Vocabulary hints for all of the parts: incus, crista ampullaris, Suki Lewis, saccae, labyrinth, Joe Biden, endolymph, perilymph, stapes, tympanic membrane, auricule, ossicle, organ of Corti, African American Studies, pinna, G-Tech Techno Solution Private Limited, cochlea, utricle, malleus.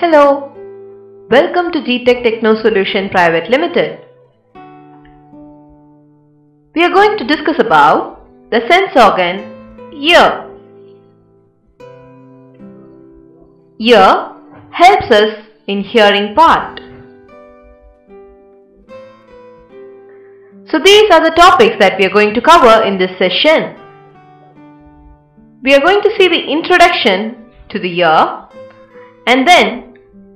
Hello, welcome to G-Tech Techno Solution Private Limited. We are going to discuss about the sense organ ear. Ear helps us in hearing part. So these are the topics that we are going to cover in this session. We are going to see the introduction to the ear, and then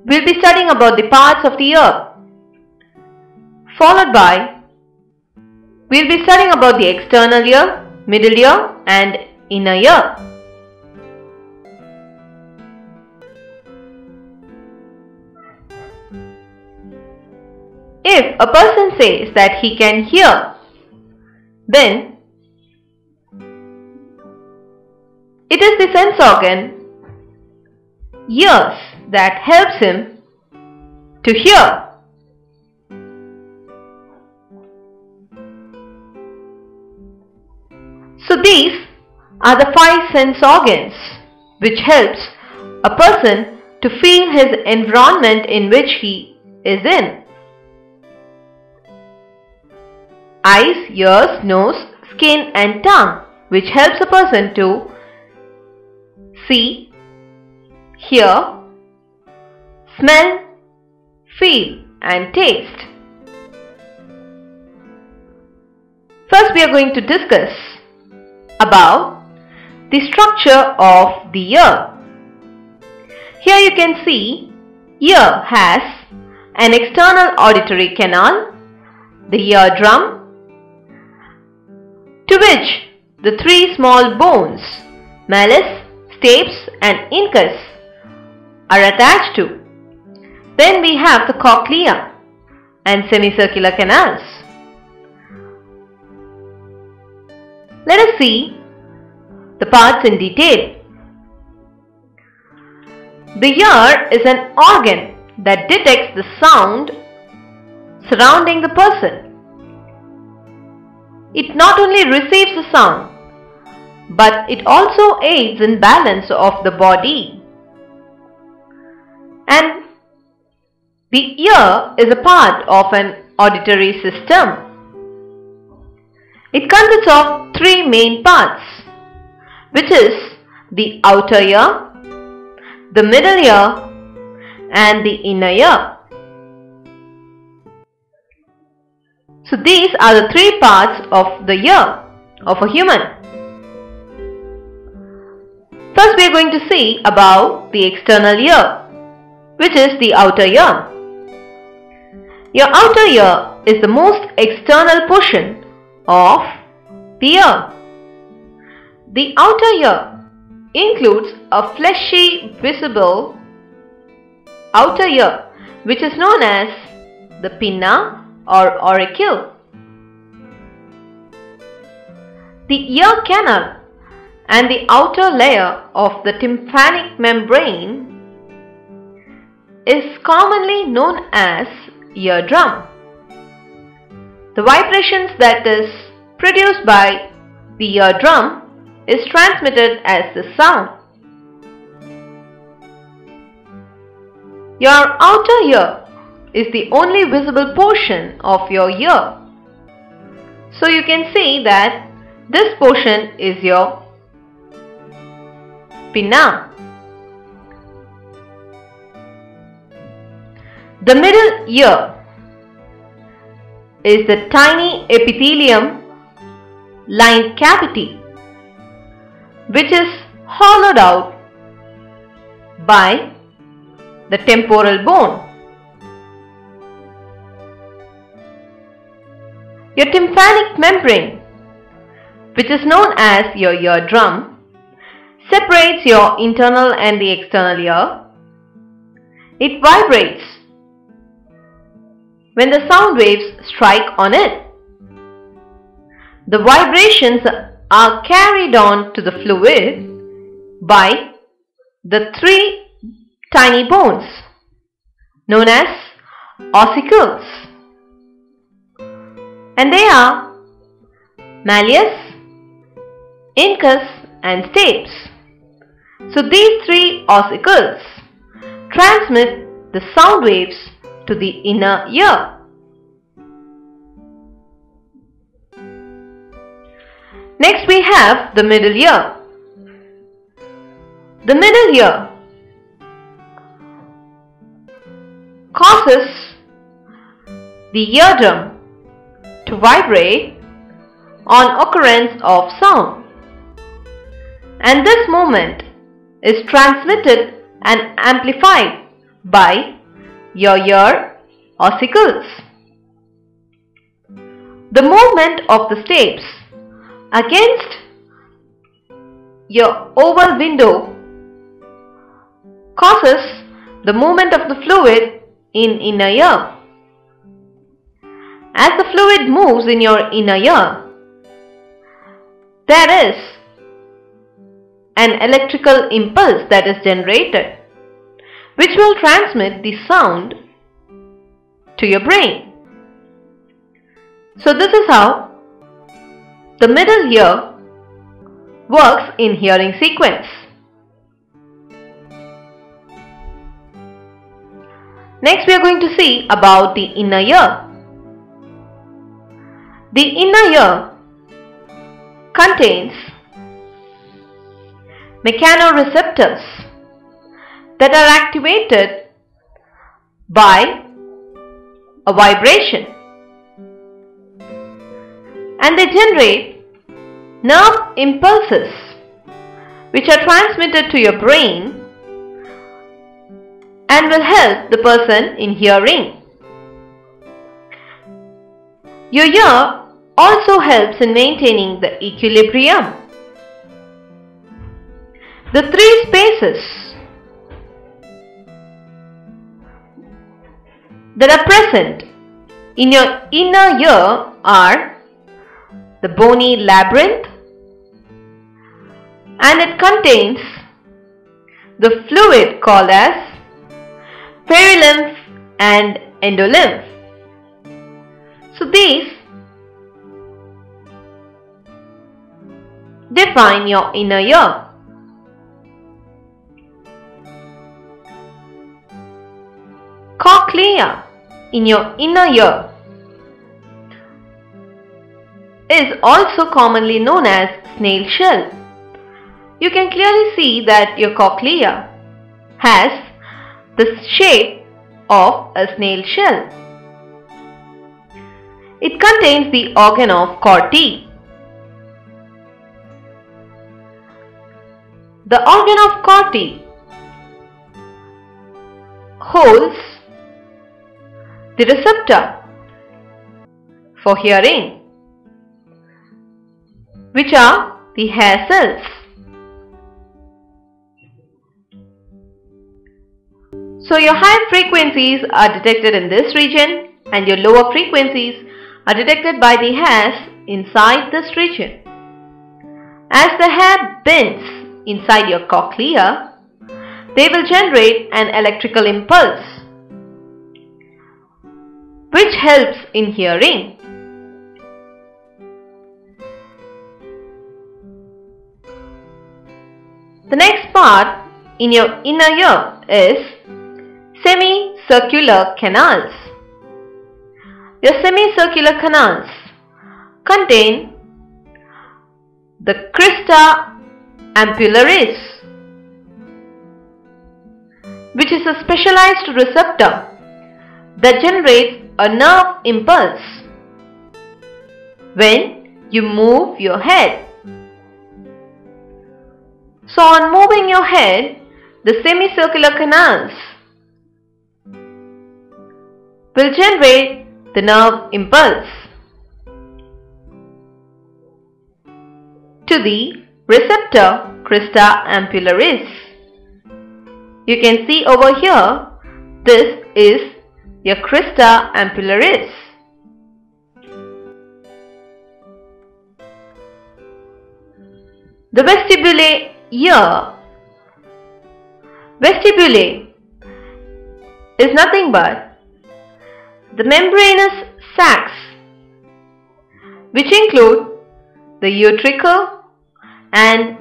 we'll be studying about the parts of the ear. Followed by, we'll be studying about the external ear, middle ear and inner ear. If a person says that he can hear, then it is the sense organ ears that helps him to hear. So these are the five sense organs which helps a person to feel his environment in which he is in. Eyes, ears, nose, skin and tongue, which helps a person to see, hear, smell, feel and taste. First we are going to discuss about the structure of the ear. Here you can see ear has an external auditory canal, the eardrum, to which the three small bones, malleus, stapes and incus, are attached to. Then we have the cochlea and semicircular canals. Let us see the parts in detail. The ear is an organ that detects the sound surrounding the person. It not only receives the sound, but it also aids in balance of the body. And the ear is a part of an auditory system. It consists of three main parts, which is the outer ear, the middle ear and the inner ear. So these are the three parts of the ear of a human. First we are going to see about the external ear, which is the outer ear. Your outer ear is the most external portion of the ear. The outer ear includes a fleshy, visible outer ear, which is known as the pinna or auricule. The ear canal and the outer layer of the tympanic membrane is commonly known as eardrum. The vibrations that is produced by the eardrum is transmitted as the sound. Your outer ear is the only visible portion of your ear. So you can see that this portion is your pinna. The middle ear is the tiny epithelium lined cavity, which is hollowed out by the temporal bone. Your tympanic membrane, which is known as your eardrum, separates your internal and the external ear. It vibrates when the sound waves strike on it. The vibrations are carried on to the fluid by the three tiny bones known as ossicles, and they are malleus, incus and stapes. So these three ossicles transmit the sound waves to the inner ear. Next we have the middle ear. The middle ear causes the eardrum to vibrate on occurrence of sound, and this movement is transmitted and amplified by your ear ossicles. The movement of the steps against your oval window causes the movement of the fluid in inner ear. As the fluid moves in your inner ear, there is an electrical impulse that is generated, which will transmit the sound to your brain. So this is how the middle ear works in hearing sequence. Next we are going to see about the inner ear. The inner ear contains mechanoreceptors that are activated by a vibration, and they generate nerve impulses which are transmitted to your brain and will help the person in hearing. Your ear also helps in maintaining the equilibrium. The three spaces that are present in your inner ear are the bony labyrinth, and it contains the fluid called as perilymph and endolymph. So these define your inner ear. Cochlea in your inner ear is also commonly known as snail shell. You can clearly see that your cochlea has the shape of a snail shell. It contains the organ of Corti. The organ of Corti holds the receptor for hearing, which are the hair cells. So your high frequencies are detected in this region, and your lower frequencies are detected by the hairs inside this region. As the hair bends inside your cochlea, they will generate an electrical impulse, which helps in hearing. The next part in your inner ear is semicircular canals. Your semicircular canals contain the crista ampullaris, which is a specialized receptor that generates a nerve impulse when you move your head. So on moving your head, the semicircular canals will generate the nerve impulse to the receptor crista ampullaris. You can see over here, this is your crista ampullaris. The vestibule ear. Vestibule is nothing but the membranous sacs, which include the utricle and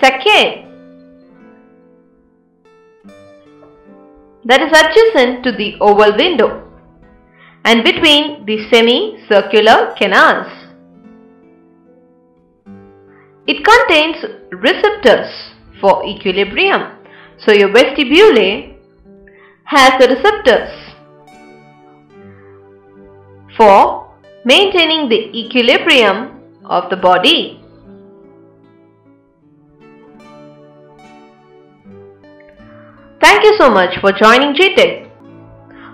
saccae. that is adjacent to the oval window and between the semicircular canals. It contains receptors for equilibrium. So your vestibule has the receptors for maintaining the equilibrium of the body. Thank you so much for joining G-Tech.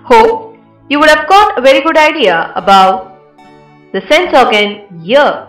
Hope you would have got a very good idea about the sense organ ear.